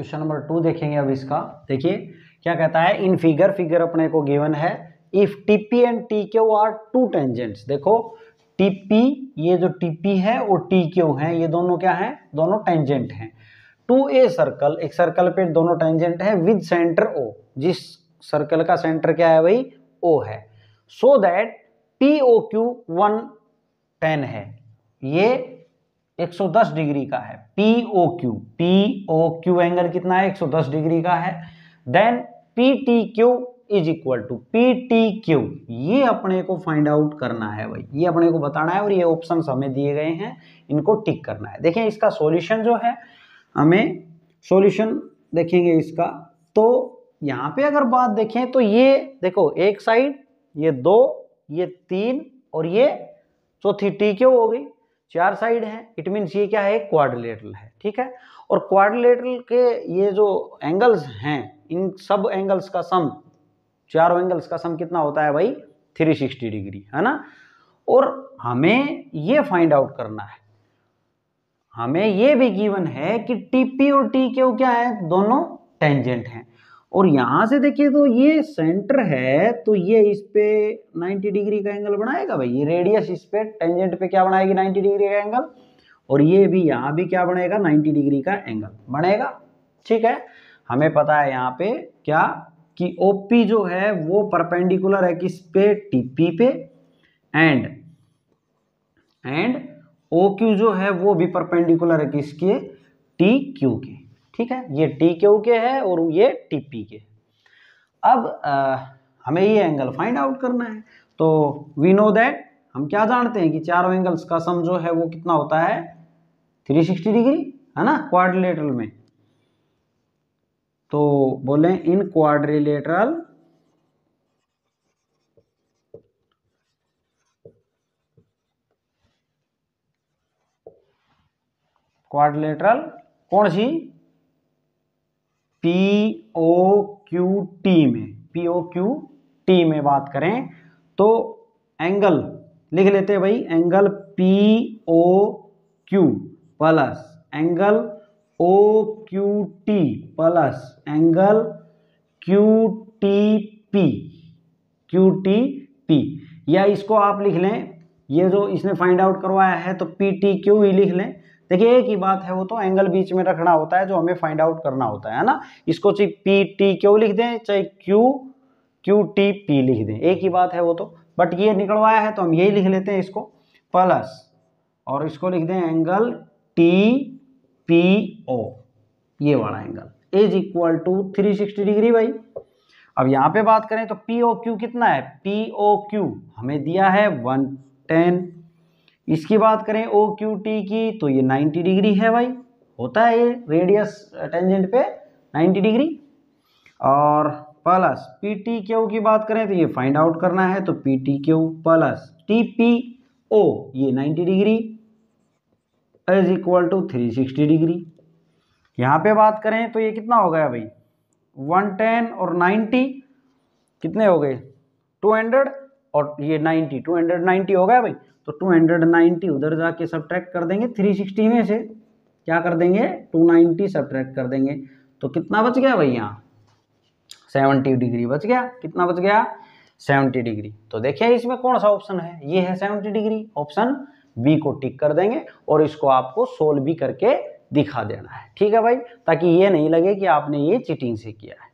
Question number 2 देखेंगे अब इसका। देखिए क्या कहता है, इन फिगर फिगर अपने को गिवन है if TP and TQ are two tangents. देखो टीपी, ये जो टीपी है वो टीक्यू है, ये दोनों क्या हैं, दोनों टेंजेंट हैं। टू ए सर्कल, एक सर्कल पे दोनों टेंजेंट है विद सेंटर ओ, जिस सर्कल का सेंटर क्या है भाई ओ है। So that P O Q 110 है, ये 110 डिग्री का है। पी ओ क्यू एंगल कितना है, 110 डिग्री का है। Then P T Q is equal to P T Q, ये अपने को फाइंड आउट करना है भाई, ये अपने को बताना है और ये ऑप्शन हमें दिए गए हैं, इनको टिक करना है। देखिए इसका सॉल्यूशन जो है, हमें सॉल्यूशन देखेंगे इसका। तो यहाँ पे अगर बात देखें तो ये देखो एक साइड, ये दो, ये तीन और ये चौथी टी क्यू हो गई, चार साइड है। इट मीन्स ये क्या है, क्वाड्रिलेटरल है, ठीक है। और क्वाड्रिलेटरल के ये जो एंगल्स हैं, इन सब एंगल्स का सम, चारों एंगल्स का सम कितना होता है भाई, 360 डिग्री, है ना। और हमें ये फाइंड आउट करना है, हमें ये भी गिवन है कि टीपी और टीक्यू क्या है, दोनों टेंजेंट हैं। और यहाँ से देखिए तो ये सेंटर है, तो ये इस पे 90 डिग्री का एंगल बनाएगा भाई, ये रेडियस इस पे टेंजेंट पे क्या बनाएगी, 90 डिग्री का एंगल। और ये भी यहाँ भी क्या बनेगा, 90 डिग्री का एंगल बनेगा, ठीक है। हमें पता है यहाँ पे क्या कि ओपी जो है वो परपेंडिकुलर है किस पे, टीपी पे। एंड OQ जो है वो भी परपेंडिकुलर है किसके, TQ के, ठीक है। ये TQ के है और ये TP के। अब हमें ये एंगल फाइंड आउट करना है। तो वी नो दैट, हम क्या जानते हैं कि चारों एंगल्स का सम जो है वो कितना होता है, 360 डिग्री, है ना, क्वाड्रिलेटरल में। तो बोले इन क्वाड्रिलेटरल क्वाड्रिलेटरल कौन सी, पी ओ क्यू टी में, पी ओ क्यू टी में बात करें तो एंगल लिख लेते हैं भाई, angle P O Q plus angle O Q T plus angle Q T P, या इसको आप लिख लें, ये जो इसने फाइंड आउट करवाया है तो पी टी क्यू ही लिख लें। देखिए एक ही बात है, वो तो एंगल बीच में रखना होता है जो हमें फाइंड आउट करना होता है ना। इसको चाहे पी टी क्यू लिख दें, चाहे क्यू टी पी लिख दें, एक ही बात है वो तो, बट ये निकलवाया है तो हम यही लिख लेते हैं इसको, प्लस और इसको लिख दें एंगल टी पी ओ, ये वाला angle is equal to 360 degree भाई। अब यहाँ पे बात करें तो पी ओ क्यू कितना है, पी ओ क्यू हमें दिया है 110। इसकी बात करें ओ क्यू टी की तो ये 90 डिग्री है भाई, होता है ये रेडियस टेंजेंट पे 90 डिग्री। और प्लस पी टी क्यू की बात करें तो ये फाइंड आउट करना है, तो P T Q plus T P O, ये 90 degree is equal to 360 degree. यहाँ पे बात करें तो ये कितना हो गया भाई, 110 और 90 कितने हो गए, 200 और ये 90, 290 हो गया भाई। तो 290 उधर जाके सब्ट्रैक्ट कर देंगे 360 में से, क्या कर देंगे 290 सब्ट्रैक्ट कर देंगे, तो कितना बच गया भाई, यहाँ 70 डिग्री बच गया। कितना बच गया, 70 डिग्री। तो देखिए इसमें कौन सा ऑप्शन है, ये है 70 डिग्री, ऑप्शन बी को टिक कर देंगे। और इसको आपको सोल्व भी करके दिखा देना है, ठीक है भाई, ताकि ये नहीं लगे कि आपने ये चीटिंग से किया है।